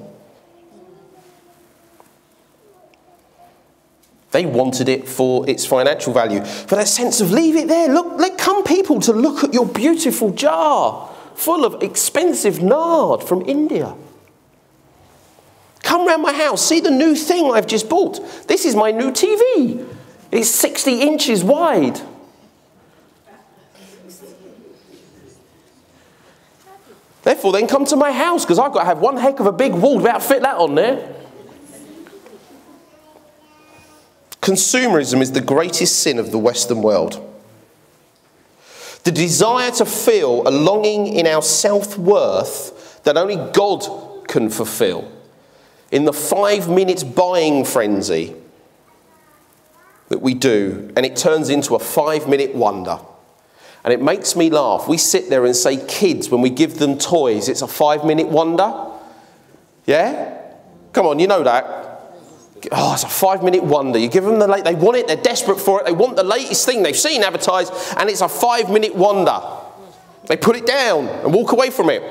They wanted it for its financial value. For that sense of leave it there. Look, let come people to look at your beautiful jar full of expensive nard from India. Come round my house, see the new thing I've just bought. This is my new T V. It's sixty inches wide. Therefore, then come to my house, because I've got to have one heck of a big wall to about fit that on there. Consumerism is the greatest sin of the Western world. The desire to feel a longing in our self-worth that only God can fulfill. In the five-minute buying frenzy that we do, and it turns into a five-minute wonder. And it makes me laugh. We sit there and say, kids, when we give them toys, it's a five-minute wonder. Yeah? Come on, you know that. Oh, it's a five-minute wonder. You give them the late, they want it, they're desperate for it, they want the latest thing they've seen advertised, and it's a five-minute wonder. They put it down and walk away from it.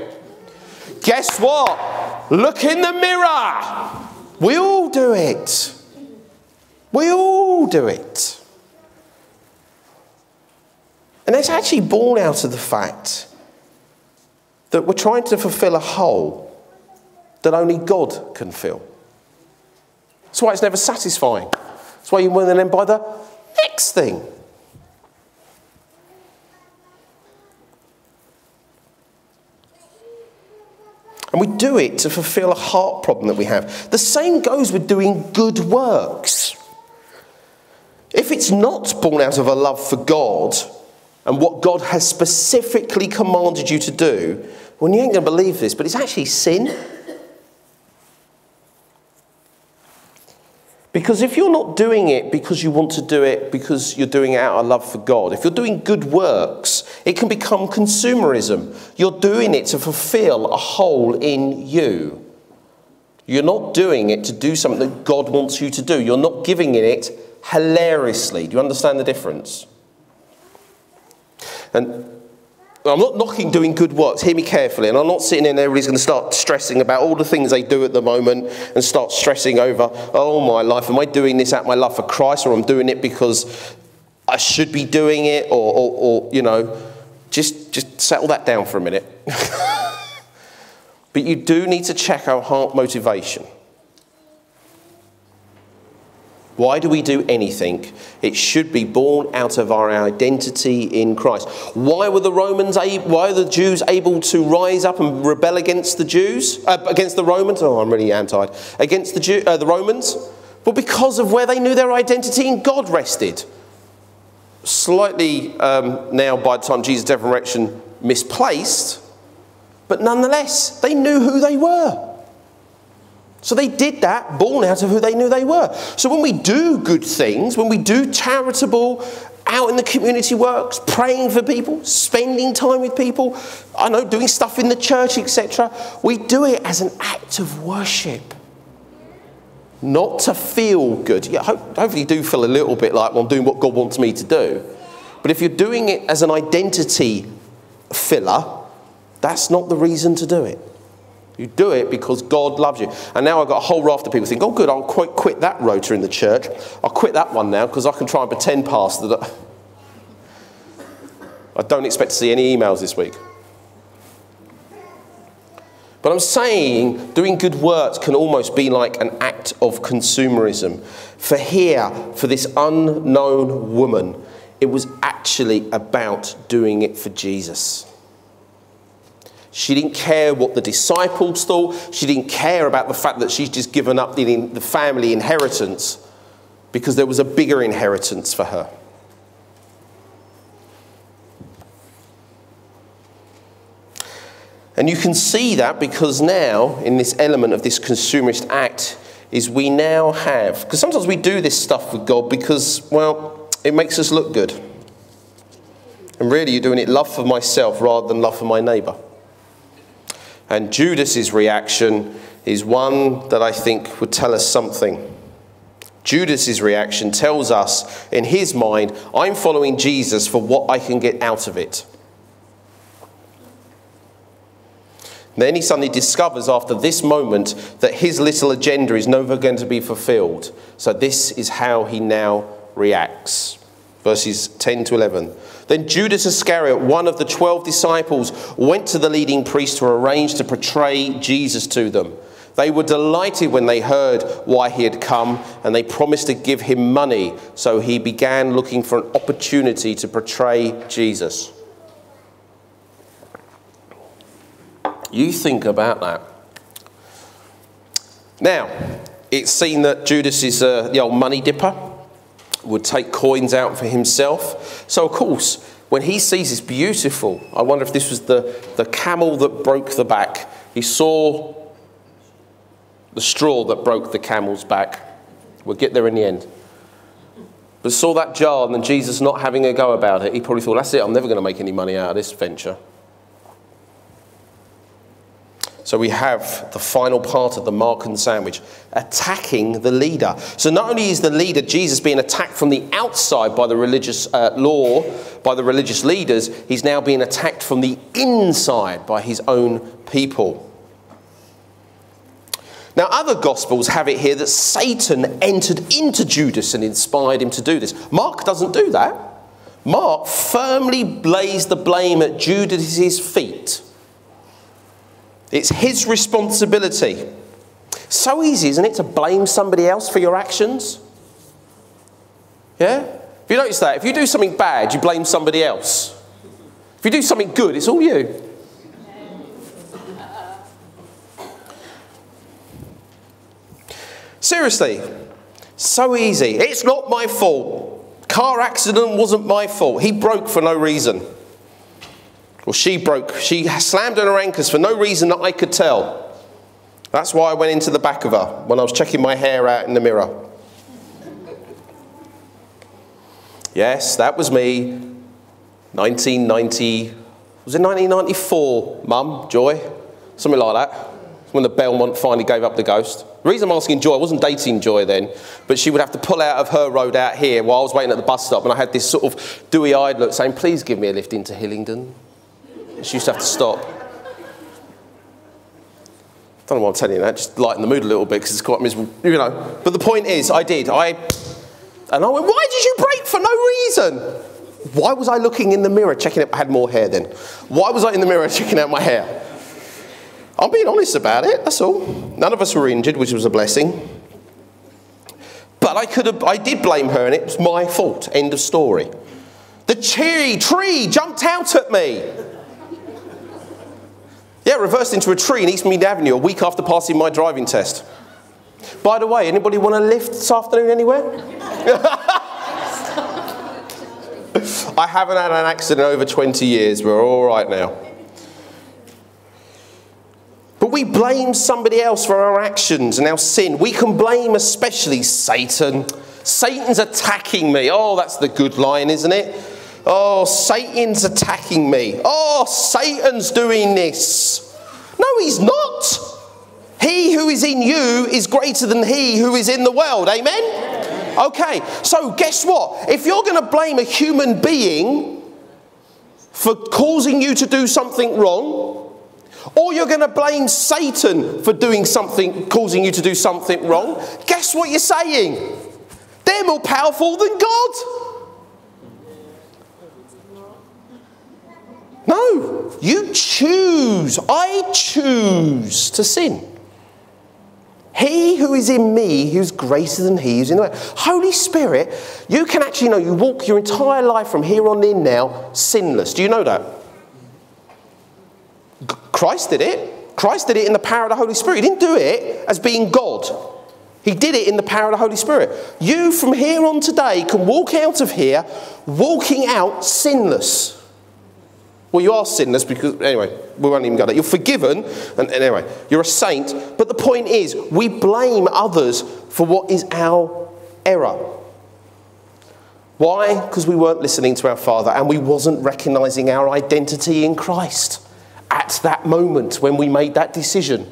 Guess what? Look in the mirror. We all do it. We all do it. And that's actually born out of the fact that we're trying to fulfill a hole that only God can fill. That's why it's never satisfying. That's why you want to then buy the next thing. And we do it to fulfill a heart problem that we have. The same goes with doing good works. If it's not born out of a love for God and what God has specifically commanded you to do, well, you ain't going to believe this, but it's actually sin. Because if you're not doing it because you want to do it, because you're doing it out of love for God, if you're doing good works, it can become consumerism. You're doing it to fulfill a hole in you. You're not doing it to do something that God wants you to do. You're not giving it hilariously. Do you understand the difference? And I'm not knocking doing good works, hear me carefully, and I'm not sitting in there everybody's going to start stressing about all the things they do at the moment and start stressing over, oh my life, am I doing this out of my love for Christ, or I'm doing it because I should be doing it, or, or, or you know, just, just settle that down for a minute. But you do need to check our heart motivation. Why do we do anything? It should be born out of our identity in Christ. Why were the Romans, why are the Jews able to rise up and rebel against the Jews, uh, against the Romans? Oh, I'm really anti against the Jew, uh, the Romans. Well, because of where they knew their identity in God rested. Slightly um, now, by the time Jesus' resurrection, misplaced, but nonetheless, they knew who they were. So they did that born out of who they knew they were. So when we do good things, when we do charitable, out in the community works, praying for people, spending time with people, I know, doing stuff in the church, et cetera, we do it as an act of worship. Not to feel good. Yeah, hopefully you do feel a little bit like, well, I'm doing what God wants me to do. But if you're doing it as an identity filler, that's not the reason to do it. You do it because God loves you. And now I've got a whole raft of people think, oh, good, I'll quite quit that rota in the church. I'll quit that one now because I can try and pretend past that. I don't expect to see any emails this week. But I'm saying doing good works can almost be like an act of consumerism. For here, for this unknown woman, it was actually about doing it for Jesus. She didn't care what the disciples thought. She didn't care about the fact that she's just given up the, the family inheritance, because there was a bigger inheritance for her. And you can see that because now, in this element of this consumerist act, is we now have, because sometimes we do this stuff with God because, well, it makes us look good. And really you're doing it love for myself rather than love for my neighbour. And Judas's reaction is one that I think would tell us something. Judas's reaction tells us, in his mind, I'm following Jesus for what I can get out of it. And then he suddenly discovers after this moment that his little agenda is never going to be fulfilled. So this is how he now reacts. Verses ten to eleven. Then Judas Iscariot, one of the twelve disciples, went to the leading priests to arrange to portray Jesus to them. They were delighted when they heard why he had come, and they promised to give him money. So he began looking for an opportunity to portray Jesus. You think about that. Now, it's seen that Judas is uh, the old money dipper, would take coins out for himself. So, of course, when he sees this beautiful, I wonder if this was the, the camel that broke the back. He saw the straw that broke the camel's back. We'll get there in the end. But saw that jar, and then Jesus not having a go about it, he probably thought, that's it, I'm never going to make any money out of this venture. So we have the final part of the Markan sandwich, attacking the leader. So not only is the leader, Jesus, being attacked from the outside by the religious uh, law, by the religious leaders, he's now being attacked from the inside by his own people. Now other Gospels have it here that Satan entered into Judas and inspired him to do this. Mark doesn't do that. Mark firmly lays the blame at Judas's feet. It's his responsibility. So easy, isn't it, to blame somebody else for your actions? Yeah? If you notice that, if you do something bad, you blame somebody else. If you do something good, it's all you. Seriously, so easy. It's not my fault. Car accident wasn't my fault. He broke for no reason. Well, she broke. She slammed on her anchors for no reason that I could tell. That's why I went into the back of her when I was checking my hair out in the mirror. Yes, that was me. nineteen ninety, was it nineteen ninety-four, Mum, Joy? Something like that. When the Belmont finally gave up the ghost. The reason I'm asking Joy, I wasn't dating Joy then, but she would have to pull out of her road out here while I was waiting at the bus stop, and I had this sort of dewy-eyed look saying, please give me a lift into Hillingdon. She used to have to stop. Don't know why I'm telling you that, just lighten the mood a little bit because it's quite miserable, you know. But the point is, I did. I, and I went, why did you break for no reason? Why was I looking in the mirror, checking out? I had more hair then. Why was I in the mirror checking out my hair? I'm being honest about it, that's all. None of us were injured, which was a blessing. But I, could have, I did blame her, and it was my fault. End of story. The cherry tree jumped out at me. Yeah, reversed into a tree in East Mead Avenue a week after passing my driving test. By the way, anybody want a lift this afternoon anywhere? I haven't had an accident over twenty years. We're all right now. But we blame somebody else for our actions and our sin. We can blame especially Satan. Satan's attacking me. Oh, that's the good line, isn't it? Oh, Satan's attacking me. Oh, Satan's doing this. No, he's not. He who is in you is greater than he who is in the world. Amen? Okay, so guess what? If you're going to blame a human being for causing you to do something wrong, or you're going to blame Satan for doing something, causing you to do something wrong, guess what you're saying? They're more powerful than God. No, you choose. I choose to sin. He who is in me, who's greater than he who's in the world. Holy Spirit, you can actually know you walk your entire life from here on in now sinless. Do you know that? Christ did it. Christ did it in the power of the Holy Spirit. He didn't do it as being God. He did it in the power of the Holy Spirit. You from here on today can walk out of here walking out sinless. Well, you are sinners because, anyway, we won't even go there. You're forgiven, and, and anyway, you're a saint. But the point is, we blame others for what is our error. Why? Because we weren't listening to our Father and we wasn't recognising our identity in Christ at that moment when we made that decision.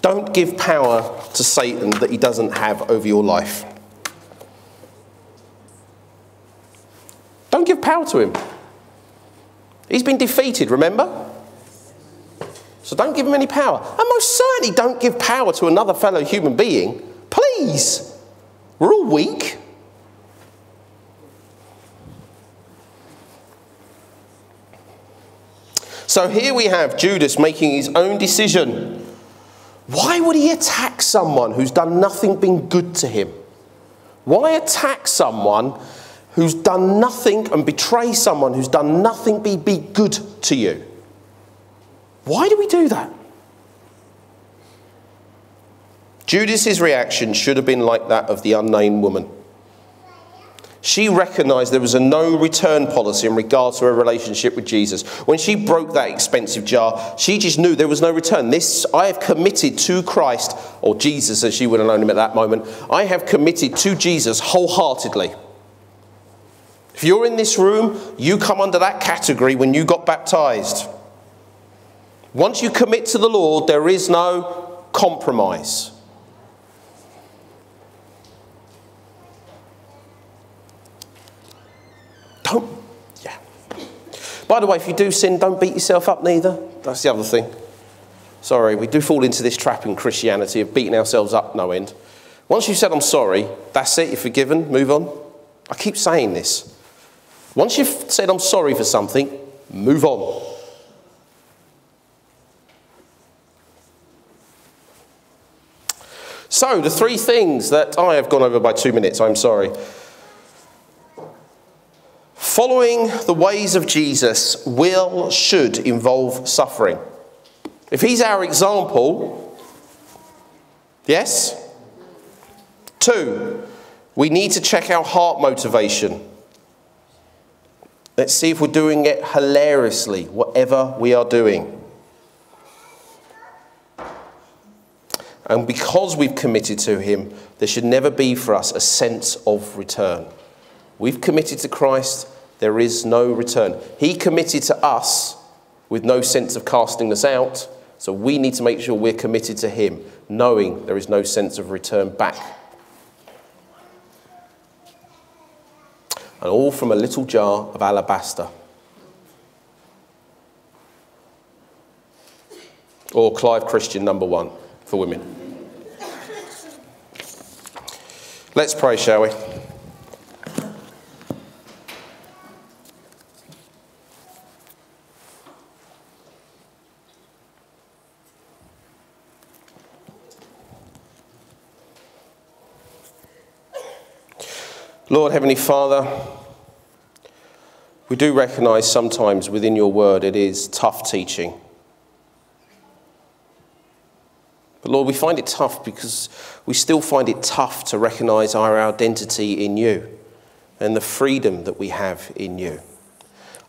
Don't give power to Satan that he doesn't have over your life. Don't give power to him. He's been defeated, remember? So don't give him any power. And most certainly don't give power to another fellow human being. Please. We're all weak. So here we have Judas making his own decision. Why would he attack someone who's done nothing been good to him? Why attack someone who's done nothing and betray someone who's done nothing be, be good to you? Why do we do that? Judas's reaction should have been like that of the unnamed woman. She recognised there was a no return policy in regards to her relationship with Jesus. When she broke that expensive jar, she just knew there was no return. This, I have committed to Christ, or Jesus as she would have known him at that moment, I have committed to Jesus wholeheartedly. If you're in this room, you come under that category when you got baptised. Once you commit to the Lord, there is no compromise. Don't, yeah. By the way, if you do sin, don't beat yourself up neither. That's the other thing. Sorry, we do fall into this trap in Christianity of beating ourselves up no end. Once you've said, I'm sorry, that's it, you're forgiven, move on. I keep saying this. Once you've said, I'm sorry for something, move on. So, the three things that I have gone over by two minutes, I'm sorry. Following the ways of Jesus will, should involve suffering. If he's our example, yes? Two, we need to check our heart motivation. Let's see if we're doing it hilariously, whatever we are doing. And because we've committed to him, there should never be for us a sense of return. We've committed to Christ, there is no return. He committed to us with no sense of casting us out, so we need to make sure we're committed to him, knowing there is no sense of return back. And all from a little jar of alabaster. Or Clive Christian number one for women. Let's pray, shall we? Lord, Heavenly Father, we do recognise sometimes within your word it is tough teaching. But Lord, we find it tough because we still find it tough to recognise our identity in you and the freedom that we have in you.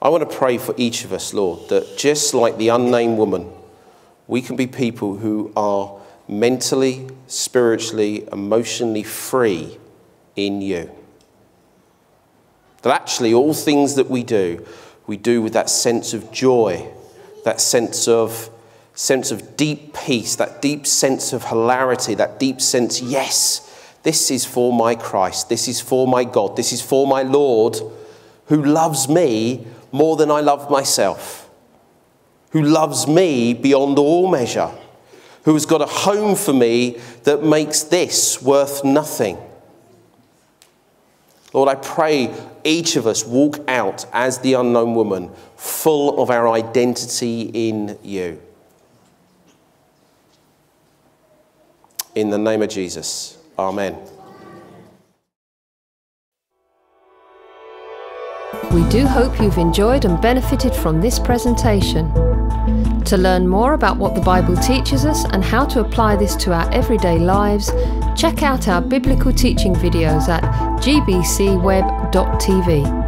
I want to pray for each of us, Lord, that just like the unnamed woman, we can be people who are mentally, spiritually, emotionally free in you. That actually all things that we do, we do with that sense of joy, that sense of, sense of deep peace, that deep sense of hilarity, that deep sense, yes, this is for my Christ, this is for my God, this is for my Lord, who loves me more than I love myself, who loves me beyond all measure, who has got a home for me that makes this worth nothing. Lord, I pray each of us walk out as the unknown woman, full of our identity in you. In the name of Jesus, amen. We do hope you've enjoyed and benefited from this presentation. To learn more about what the Bible teaches us and how to apply this to our everyday lives, check out our biblical teaching videos at G B C web dot T V.